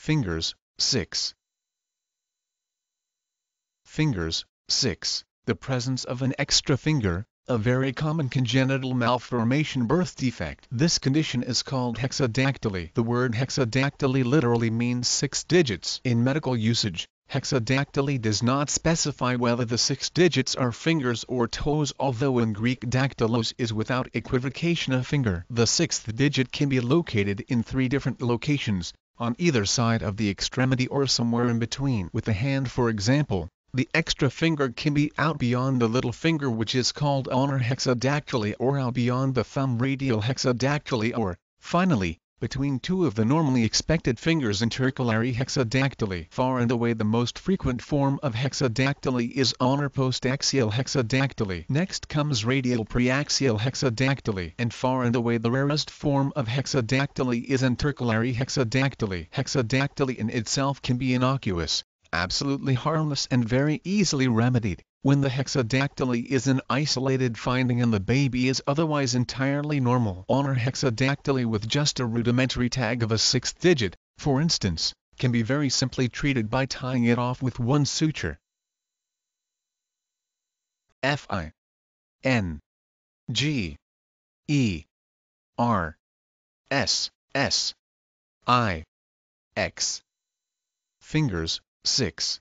Fingers, 6. Fingers, 6. The presence of an extra finger, a very common congenital malformation birth defect. This condition is called hexadactyly. The word hexadactyly literally means 6 digits. In medical usage, hexadactyly does not specify whether the 6 digits are fingers or toes, although in Greek dactylos is without equivocation a finger. The 6th digit can be located in 3 different locations, on either side of the extremity or somewhere in between. With the hand, for example, the extra finger can be out beyond the little finger, which is called ulnar hexadactyly, or out beyond the thumb, radial hexadactyly, or, finally, between 2 of the normally expected fingers, intercalary hexadactyly. Far and away the most frequent form of hexadactyly is ulnar postaxial hexadactyly. Next comes radial preaxial hexadactyly. And far and away the rarest form of hexadactyly is intercalary hexadactyly. Hexadactyly in itself can be innocuous, absolutely harmless, and very easily remedied. When the hexadactyly is an isolated finding and the baby is otherwise entirely normal. Ulnar hexadactyly with just a rudimentary tag of a 6th digit, for instance, can be very simply treated by tying it off with 1 suture. F-I-N-G-E-R-S-S-I-X. Fingers, 6.